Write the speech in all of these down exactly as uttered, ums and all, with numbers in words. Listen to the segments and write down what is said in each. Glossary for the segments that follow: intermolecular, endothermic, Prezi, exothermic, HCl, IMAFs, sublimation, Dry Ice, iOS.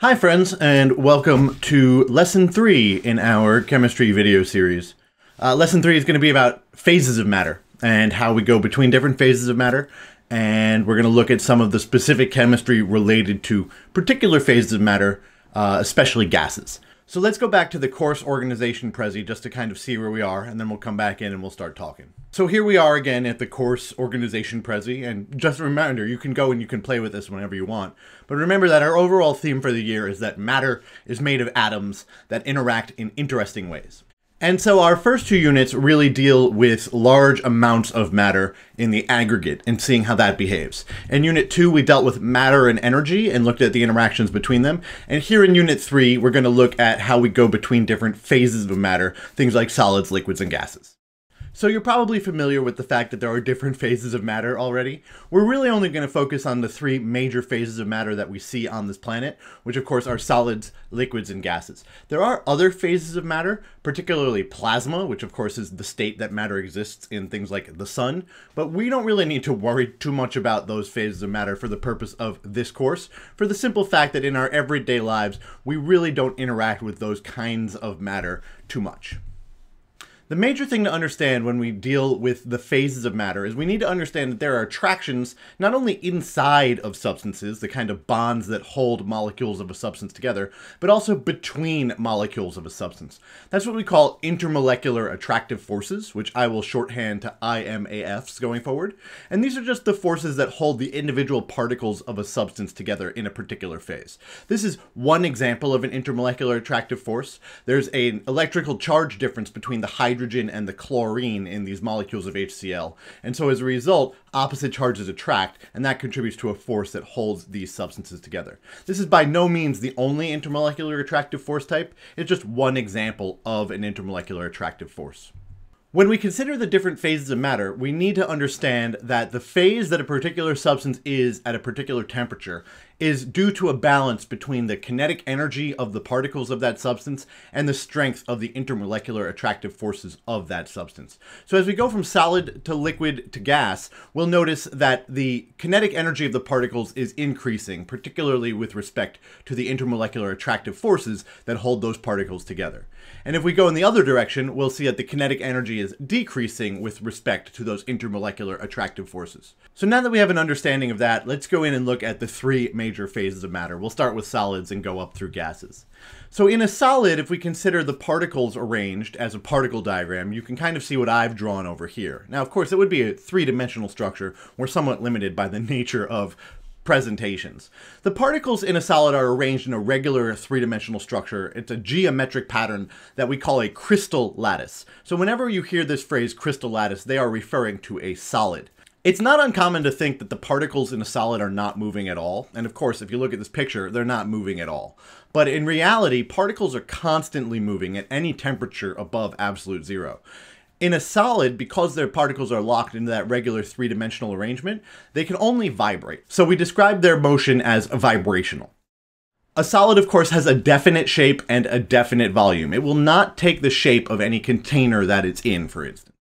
Hi friends, and welcome to lesson three in our chemistry video series. Uh, lesson three is going to be about phases of matter and how we go between different phases of matter. And we're going to look at some of the specific chemistry related to particular phases of matter, uh, especially gases. So let's go back to the course organization Prezi just to kind of see where we are, and then we'll come back in and we'll start talking. So here we are again at the course organization Prezi, and just a reminder, you can go and you can play with this whenever you want. But remember that our overall theme for the year is that matter is made of atoms that interact in interesting ways. And so our first two units really deal with large amounts of matter in the aggregate and seeing how that behaves. In unit two, we dealt with matter and energy and looked at the interactions between them. And here in unit three, we're going to look at how we go between different phases of matter, things like solids, liquids, and gases. So you're probably familiar with the fact that there are different phases of matter already. We're really only going to focus on the three major phases of matter that we see on this planet, which of course are solids, liquids, and gases. There are other phases of matter, particularly plasma, which of course is the state that matter exists in things like the sun, but we don't really need to worry too much about those phases of matter for the purpose of this course, for the simple fact that in our everyday lives, we really don't interact with those kinds of matter too much. The major thing to understand when we deal with the phases of matter is we need to understand that there are attractions not only inside of substances, the kind of bonds that hold molecules of a substance together, but also between molecules of a substance. That's what we call intermolecular attractive forces, which I will shorthand to I M A Fs going forward. And these are just the forces that hold the individual particles of a substance together in a particular phase. This is one example of an intermolecular attractive force. There's an electrical charge difference between the hydrogen hydrogen and the chlorine in these molecules of H C l. And so as a result, opposite charges attract, and that contributes to a force that holds these substances together. This is by no means the only intermolecular attractive force type. It's just one example of an intermolecular attractive force. When we consider the different phases of matter, we need to understand that the phase that a particular substance is at a particular temperature is due to a balance between the kinetic energy of the particles of that substance and the strength of the intermolecular attractive forces of that substance. So as we go from solid to liquid to gas, we'll notice that the kinetic energy of the particles is increasing, particularly with respect to the intermolecular attractive forces that hold those particles together. And if we go in the other direction, we'll see that the kinetic energy is decreasing with respect to those intermolecular attractive forces. So now that we have an understanding of that, let's go in and look at the three major phases of matter. We'll start with solids and go up through gases. So in a solid, if we consider the particles arranged as a particle diagram, you can kind of see what I've drawn over here. Now, of course, it would be a three-dimensional structure. We're somewhat limited by the nature of presentations. The particles in a solid are arranged in a regular three-dimensional structure. It's a geometric pattern that we call a crystal lattice. So whenever you hear this phrase crystal lattice, they are referring to a solid. It's not uncommon to think that the particles in a solid are not moving at all. And of course, if you look at this picture, they're not moving at all. But in reality, particles are constantly moving at any temperature above absolute zero. In a solid, because their particles are locked into that regular three-dimensional arrangement, they can only vibrate. So we describe their motion as vibrational. A solid, of course, has a definite shape and a definite volume. It will not take the shape of any container that it's in, for instance.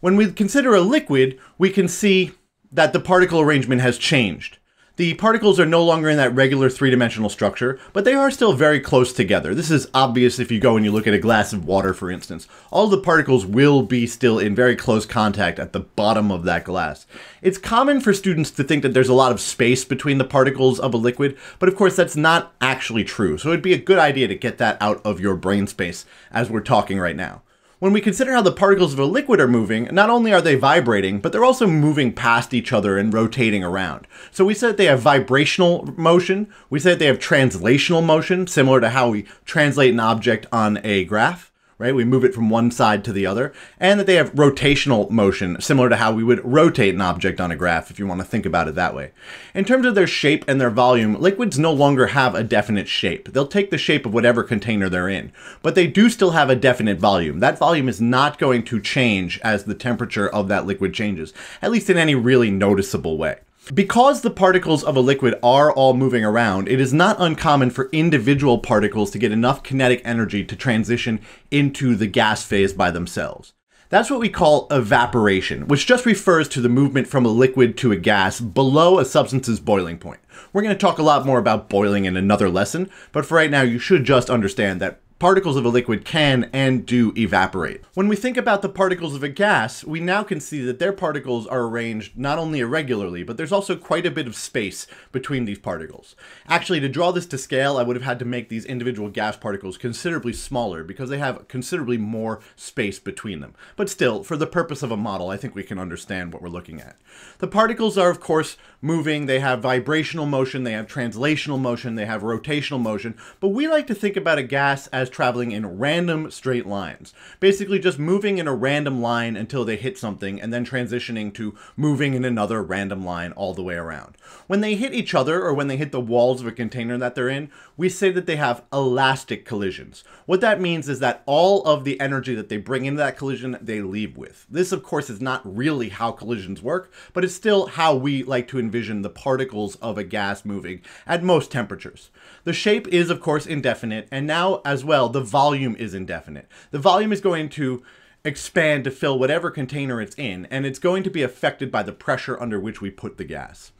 When we consider a liquid, we can see that the particle arrangement has changed. The particles are no longer in that regular three-dimensional structure, but they are still very close together. This is obvious if you go and you look at a glass of water, for instance. All the particles will be still in very close contact at the bottom of that glass. It's common for students to think that there's a lot of space between the particles of a liquid, but of course that's not actually true. So it'd be a good idea to get that out of your brain space as we're talking right now. When we consider how the particles of a liquid are moving, not only are they vibrating, but they're also moving past each other and rotating around. So we said they have vibrational motion. We said they have translational motion, similar to how we translate an object on a graph, right? We move it from one side to the other. And that they have rotational motion, similar to how we would rotate an object on a graph, if you want to think about it that way. In terms of their shape and their volume, liquids no longer have a definite shape. They'll take the shape of whatever container they're in, but they do still have a definite volume. That volume is not going to change as the temperature of that liquid changes, at least in any really noticeable way. Because the particles of a liquid are all moving around, it is not uncommon for individual particles to get enough kinetic energy to transition into the gas phase by themselves. That's what we call evaporation, which just refers to the movement from a liquid to a gas below a substance's boiling point. We're going to talk a lot more about boiling in another lesson, but for right now, you should just understand that particles of a liquid can and do evaporate. When we think about the particles of a gas, we now can see that their particles are arranged not only irregularly, but there's also quite a bit of space between these particles. Actually, to draw this to scale, I would have had to make these individual gas particles considerably smaller because they have considerably more space between them. But still, for the purpose of a model, I think we can understand what we're looking at. The particles are, of course, moving. They have vibrational motion, they have translational motion, they have rotational motion, but we like to think about a gas as traveling in random straight lines, basically just moving in a random line until they hit something and then transitioning to moving in another random line all the way around. When they hit each other or when they hit the walls of a container that they're in, we say that they have elastic collisions. What that means is that all of the energy that they bring into that collision, they leave with. This, of course, is not really how collisions work, but it's still how we like to envision the particles of a gas moving at most temperatures. The shape is, of course, indefinite, and now as well the volume is indefinite. The volume is going to expand to fill whatever container it's in, and it's going to be affected by the pressure under which we put the gas.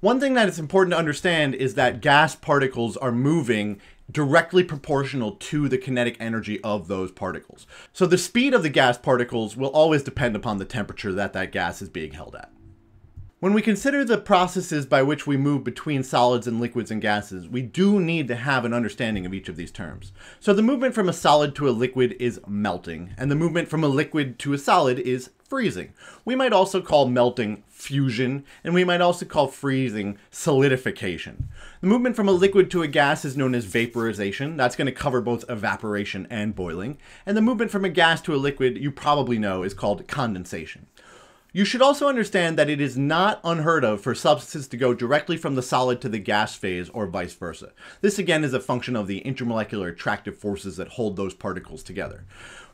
One thing that it's important to understand is that gas particles are moving directly proportional to the kinetic energy of those particles. So the speed of the gas particles will always depend upon the temperature that that gas is being held at. When we consider the processes by which we move between solids and liquids and gases, we do need to have an understanding of each of these terms. So the movement from a solid to a liquid is melting, and the movement from a liquid to a solid is freezing. We might also call melting fusion, and we might also call freezing solidification. The movement from a liquid to a gas is known as vaporization. That's going to cover both evaporation and boiling. And the movement from a gas to a liquid, you probably know, is called condensation. You should also understand that it is not unheard of for substances to go directly from the solid to the gas phase or vice versa. This again is a function of the intermolecular attractive forces that hold those particles together.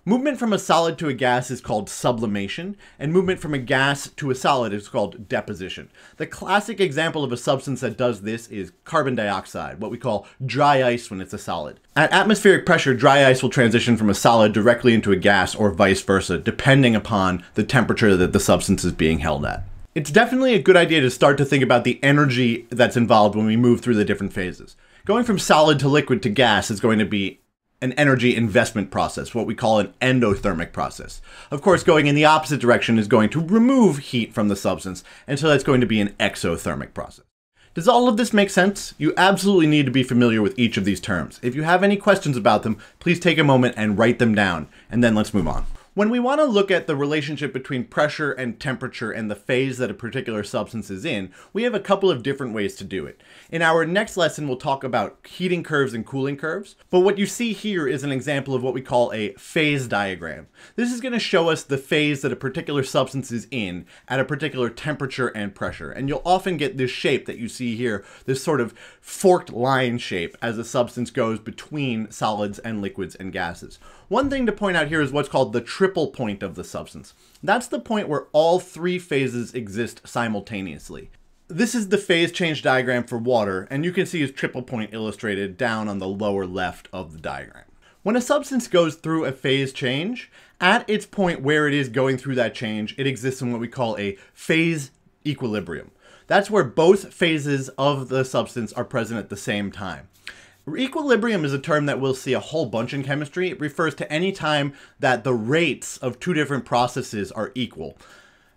Movement from a solid to a gas is called sublimation, and movement from a gas to a solid is called deposition. The classic example of a substance that does this is carbon dioxide, what we call dry ice when it's a solid. At atmospheric pressure, dry ice will transition from a solid directly into a gas or vice versa, depending upon the temperature that the substance is being held at. It's definitely a good idea to start to think about the energy that's involved when we move through the different phases. Going from solid to liquid to gas is going to be an energy investment process, what we call an endothermic process. Of course, going in the opposite direction is going to remove heat from the substance, and so that's going to be an exothermic process. Does all of this make sense? You absolutely need to be familiar with each of these terms. If you have any questions about them, please take a moment and write them down, and then let's move on. When we want to look at the relationship between pressure and temperature and the phase that a particular substance is in, we have a couple of different ways to do it. In our next lesson, we'll talk about heating curves and cooling curves, but what you see here is an example of what we call a phase diagram. This is going to show us the phase that a particular substance is in at a particular temperature and pressure, and you'll often get this shape that you see here, this sort of forked line shape as a substance goes between solids and liquids and gases. One thing to point out here is what's called the triple point of the substance. That's the point where all three phases exist simultaneously. This is the phase change diagram for water, and you can see its triple point illustrated down on the lower left of the diagram. When a substance goes through a phase change, at its point where it is going through that change, it exists in what we call a phase equilibrium. That's where both phases of the substance are present at the same time. Equilibrium is a term that we'll see a whole bunch in chemistry. It refers to any time that the rates of two different processes are equal.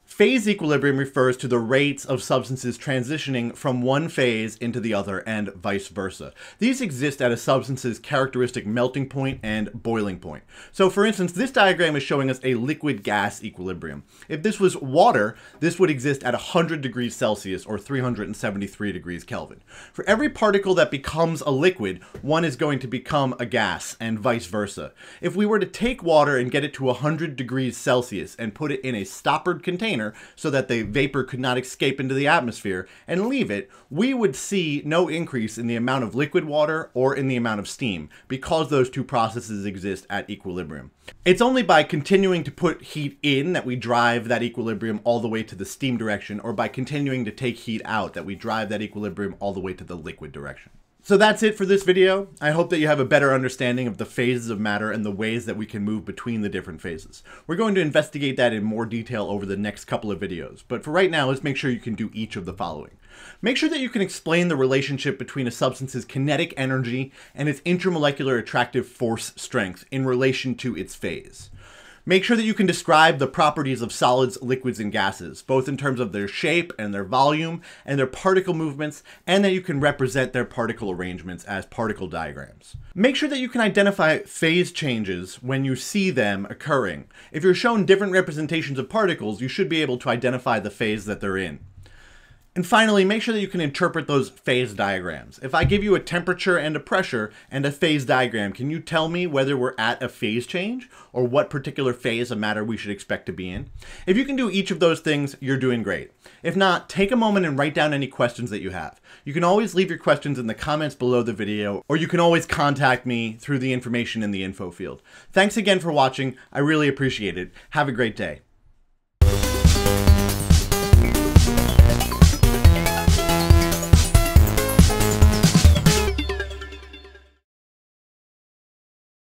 Phase equilibrium refers to the rates of substances transitioning from one phase into the other and vice versa. These exist at a substance's characteristic melting point and boiling point. So for instance, this diagram is showing us a liquid-gas equilibrium. If this was water, this would exist at one hundred degrees Celsius or three hundred seventy-three degrees Kelvin. For every particle that becomes a liquid, one is going to become a gas and vice versa. If we were to take water and get it to one hundred degrees Celsius and put it in a stoppered container, so that the vapor could not escape into the atmosphere and leave it, we would see no increase in the amount of liquid water or in the amount of steam because those two processes exist at equilibrium. It's only by continuing to put heat in that we drive that equilibrium all the way to the steam direction, or by continuing to take heat out that we drive that equilibrium all the way to the liquid direction. So that's it for this video. I hope that you have a better understanding of the phases of matter and the ways that we can move between the different phases. We're going to investigate that in more detail over the next couple of videos, but for right now, let's make sure you can do each of the following. Make sure that you can explain the relationship between a substance's kinetic energy and its intermolecular attractive force strength in relation to its phase. Make sure that you can describe the properties of solids, liquids, and gases, both in terms of their shape and their volume and their particle movements, and that you can represent their particle arrangements as particle diagrams. Make sure that you can identify phase changes when you see them occurring. If you're shown different representations of particles, you should be able to identify the phase that they're in. And finally, make sure that you can interpret those phase diagrams. If I give you a temperature and a pressure and a phase diagram, can you tell me whether we're at a phase change or what particular phase of matter we should expect to be in? If you can do each of those things, you're doing great. If not, take a moment and write down any questions that you have. You can always leave your questions in the comments below the video, or you can always contact me through the information in the info field. Thanks again for watching. I really appreciate it. Have a great day.